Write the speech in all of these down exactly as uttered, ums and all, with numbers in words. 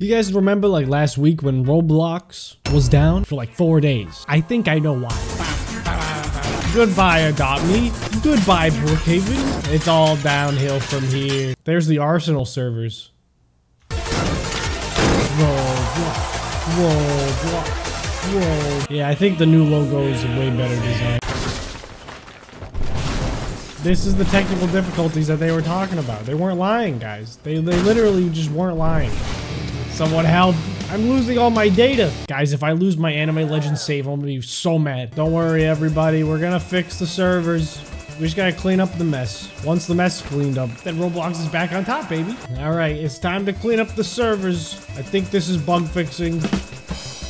You guys remember like last week when Roblox was down for like four days? I think I know why. Goodbye, Adopt Me. Goodbye, Brookhaven. It's all downhill from here. There's the Arsenal servers. Roblox. Roblox. Roblox. Yeah, I think the new logo is a way better design. This is the technical difficulties that they were talking about. They weren't lying, guys. They, they literally just weren't lying. Someone help. I'm losing all my data. Guys, if I lose my Anime Legends save, I'm gonna be so mad. Don't worry, everybody. We're gonna fix the servers. We just gotta clean up the mess. Once the mess cleaned up, then Roblox is back on top, baby. All right, it's time to clean up the servers. I think this is bug fixing.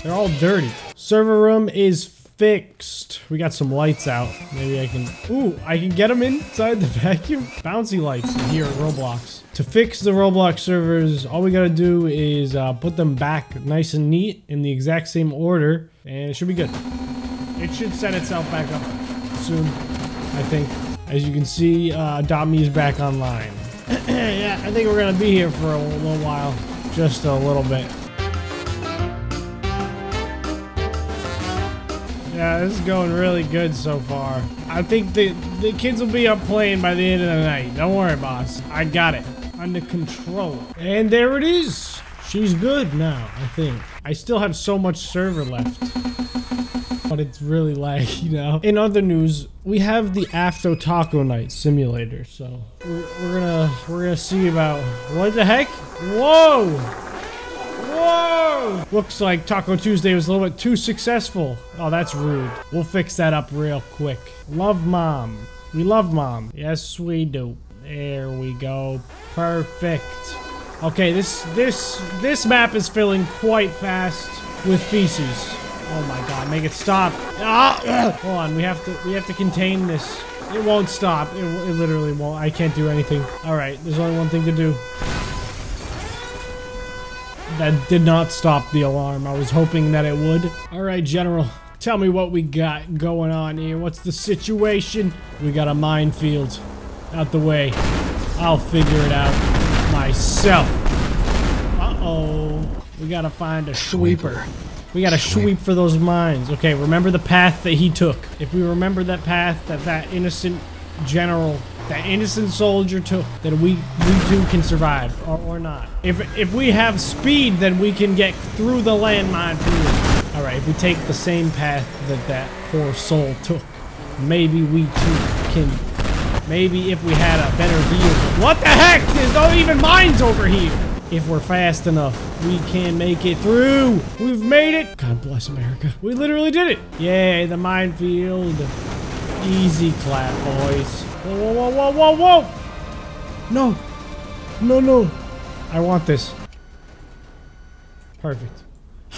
They're all dirty. Server room is fixed. We got some lights out. Maybe I can... Ooh, I can get them inside the vacuum. Bouncy lights here at Roblox. To fix the Roblox servers, all we gotta do is uh, put them back nice and neat in the exact same order, and it should be good. It should set itself back up soon, I think. As you can see, uh, Adopt Me is back online. Yeah, I think we're gonna be here for a little while. Just a little bit. Yeah, this is going really good so far. I think the, the kids will be up playing by the end of the night. Don't worry, boss. I got it. Under control. And there it is. She's good now, I think. I still have so much server left. But it's really laggy, you know? In other news, we have the After Taco Night simulator, so we're, we're gonna we're gonna see about what the heck? Whoa! Whoa! Looks like Taco Tuesday was a little bit too successful. Oh, that's rude. We'll fix that up real quick. Love Mom. We love Mom. Yes, we do. There we go. Perfect. Okay, this this this map is filling quite fast with feces. Oh my god, make it stop. Ah, hold on, we have to we have to contain this. It won't stop. It, it literally won't. I can't do anything. All right, there's only one thing to do. That did not stop the alarm. I was hoping that it would. All right, General, tell me what we got going on here. What's the situation? We got a minefield out the way. I'll figure it out myself. Uh-oh. We gotta find a sweeper. We gotta sweep for those mines. Okay, remember the path that he took. If we remember that path that that innocent general, that innocent soldier took, then we, we too can survive, or, or not. If, if we have speed, then we can get through the landmine field. All right, if we take the same path that that poor soul took, maybe we too can, maybe if we had a better vehicle. What the heck? There's no even mines over here. If we're fast enough, we can make it through. We've made it. God bless America. We literally did it. Yay, the minefield. Easy clap, boys. Whoa, whoa, whoa, whoa, whoa, whoa. No. No, no. I want this. Perfect.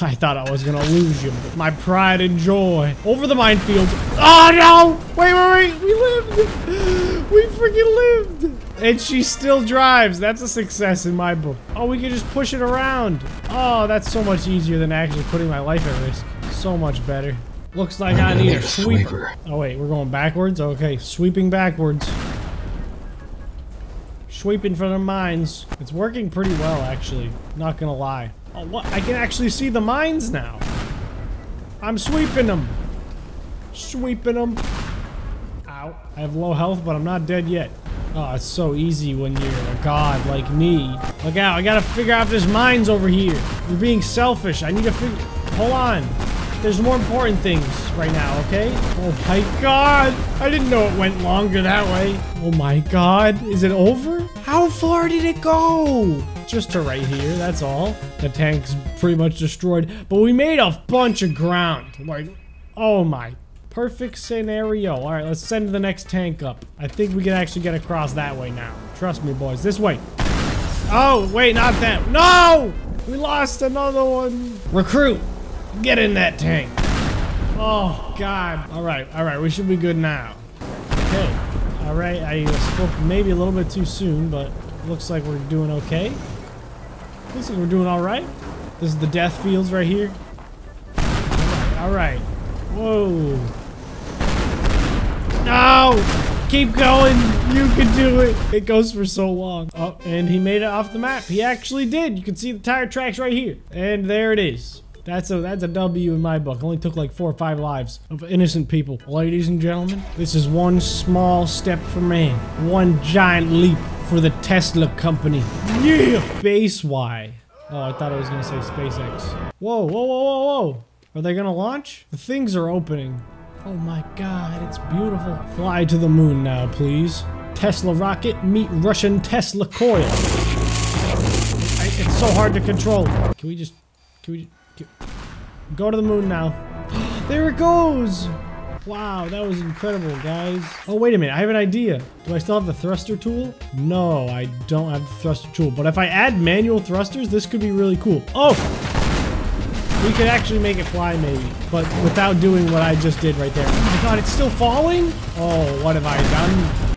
I thought I was going to lose you. My pride and joy. Over the minefield. Oh, no. Wait, wait, wait. We lived. We freaking lived. And she still drives. That's a success in my book. Oh, we can just push it around. Oh, that's so much easier than actually putting my life at risk. So much better. Looks like I need a sweeper. Oh, wait. We're going backwards? Okay. Sweeping backwards. Sweeping for the mines. It's working pretty well, actually. Not going to lie. Oh, what? I can actually see the mines now. I'm sweeping them. Sweeping them. Ow. I have low health, but I'm not dead yet. Oh, it's so easy when you're a god like me. Look out. I gotta figure out if there's mines over here. You're being selfish. I need to figure... Hold on. There's more important things right now, okay? Oh my god. I didn't know it went longer that way. Oh my god. Is it over? How far did it go? Just to right here, that's all. The tank's pretty much destroyed. But we made a bunch of ground. Like, oh my... Perfect scenario. All right, let's send the next tank up. I think we can actually get across that way now. Trust me, boys. This way. Oh, wait, not that. No! We lost another one. Recruit, get in that tank. Oh, God. All right, all right. We should be good now. Okay. All right, I spoke maybe a little bit too soon, but looks like we're doing okay. Looks like we're doing all right. This is the death fields right here. All right. All right. Whoa. No! Keep going. You can do it. It goes for so long. Oh, and he made it off the map. He actually did. You can see the tire tracks right here. And there it is. That's a that's a W in my book. Only took like four or five lives of innocent people. Ladies and gentlemen, this is one small step for man, one giant leap for the Tesla company. Yeah! Space Y. Oh, I thought I was gonna say SpaceX. Whoa, whoa, whoa, whoa, whoa! Are they gonna launch? The things are opening. Oh my God, it's beautiful. Fly to the moon now, please. Tesla rocket, meet Russian Tesla coil. It's so hard to control. Can we just? Can we? Go to the moon now. There it goes! Wow, that was incredible, guys. Oh, wait a minute. I have an idea. Do I still have the thruster tool? No, I don't have the thruster tool. But if I add manual thrusters, this could be really cool. Oh! We could actually make it fly, maybe. But without doing what I just did right there. Oh my God, it's still falling? Oh, what have I done?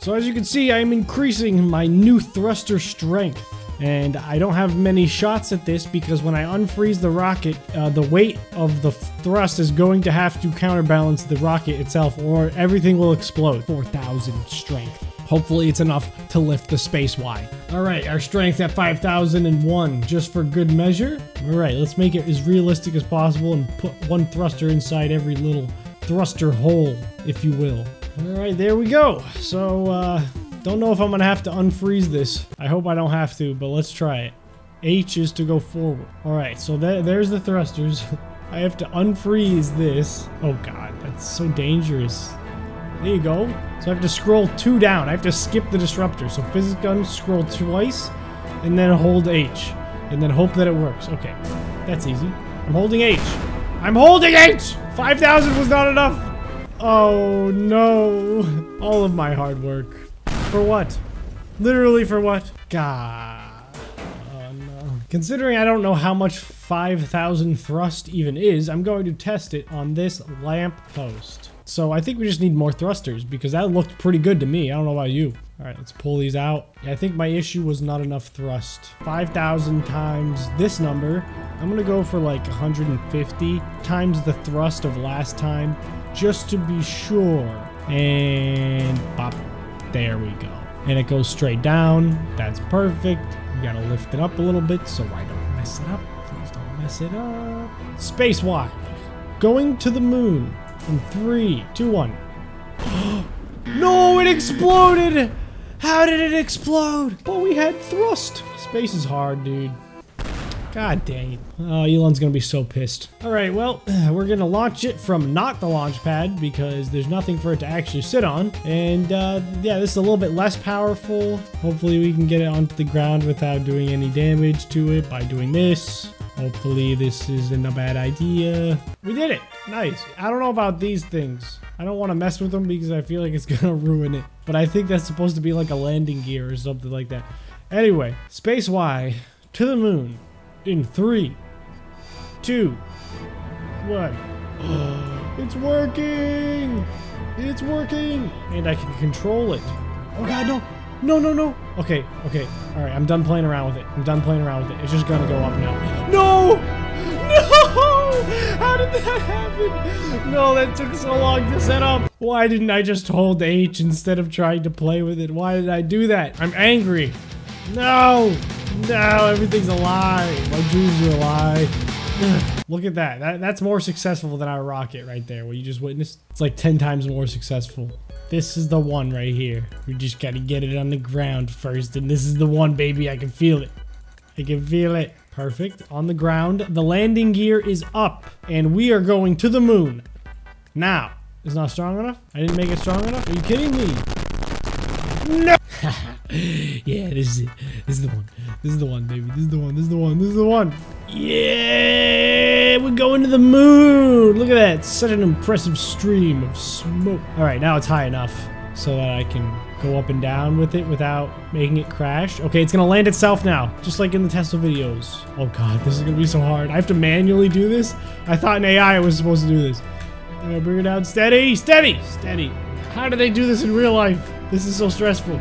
So as you can see, I am increasing my new thruster strength. And I don't have many shots at this because when I unfreeze the rocket, uh, the weight of the thrust is going to have to counterbalance the rocket itself or everything will explode. four thousand strength. Hopefully it's enough to lift the Space Y. All right, our strength at five thousand one, just for good measure. All right, let's make it as realistic as possible and put one thruster inside every little thruster hole, if you will. All right, there we go. So, uh... don't know if I'm gonna have to unfreeze this. I hope I don't have to, but let's try it. H is to go forward. All right, so th there's the thrusters. I have to unfreeze this. Oh God, that's so dangerous. There you go. So I have to scroll two down. I have to skip the disruptor. So physics gun, scroll twice, and then hold H, and then hope that it works. Okay, that's easy. I'm holding H. I'm holding H! five thousand was not enough. Oh no, all of my hard work. For what? Literally for what? God. Oh no. Considering I don't know how much five thousand thrust even is, I'm going to test it on this lamp post. So I think we just need more thrusters because that looked pretty good to me. I don't know about you. All right, let's pull these out. I think my issue was not enough thrust. five thousand times this number. I'm gonna go for like one hundred fifty times the thrust of last time just to be sure. And pop. There we go. And it goes straight down. That's perfect. You gotta lift it up a little bit so I don't mess it up. Please don't mess it up. Space Y. Going to the moon in three, two, one. No, it exploded! How did it explode? But we had thrust. Space is hard, dude. God dang it. Oh, Elon's gonna be so pissed. All right, well, we're gonna launch it from not the launch pad because there's nothing for it to actually sit on. And uh, yeah, this is a little bit less powerful. Hopefully we can get it onto the ground without doing any damage to it by doing this. Hopefully this isn't a bad idea. We did it. Nice. I don't know about these things. I don't want to mess with them because I feel like it's gonna ruin it. But I think that's supposed to be like a landing gear or something like that. Anyway, Space Y to the moon. In three, two, one. It's working! It's working! And I can control it. Oh God, no! No, no, no! Okay, okay. All right, I'm done playing around with it. I'm done playing around with it. It's just gonna go up now. No! No! How did that happen? No, that took so long to set up. Why didn't I just hold H instead of trying to play with it? Why did I do that? I'm angry. No! No, everything's a lie. My dreams are a lie. Look at that. that. That's more successful than our rocket right there, what you just witnessed. It's like ten times more successful. This is the one right here. We just gotta get it on the ground first, and this is the one, baby. I can feel it. I can feel it. Perfect. On the ground. The landing gear is up, and we are going to the moon. Now. It's not strong enough? I didn't make it strong enough? Are you kidding me? No! Yeah, this is it. This is the one. This is the one, baby. This is the one. This is the one. This is the one. Yeah! We're going to the moon! Look at that. Such an impressive stream of smoke. Alright, now it's high enough so that I can go up and down with it without making it crash. Okay, it's gonna land itself now, just like in the Tesla videos. Oh God, this is gonna be so hard. I have to manually do this? I thought in A I was supposed to do this. Alright, bring it down. Steady! Steady! Steady! How do they do this in real life? This is so stressful.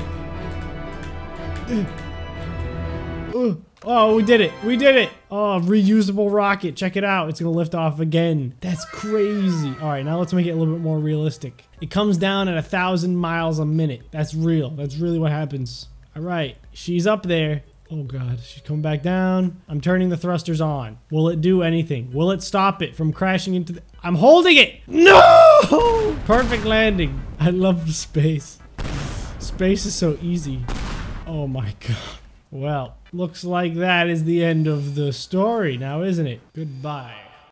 Ooh. Oh, we did it. We did it. Oh, reusable rocket. Check it out. It's going to lift off again. That's crazy. All right, now let's make it a little bit more realistic. It comes down at a thousand miles a minute. That's real. That's really what happens. All right, she's up there. Oh God, she's coming back down. I'm turning the thrusters on. Will it do anything? Will it stop it from crashing into the... I'm holding it! No! Perfect landing. I love space. Space is so easy. Oh my God. Well, looks like that is the end of the story now, isn't it? Goodbye.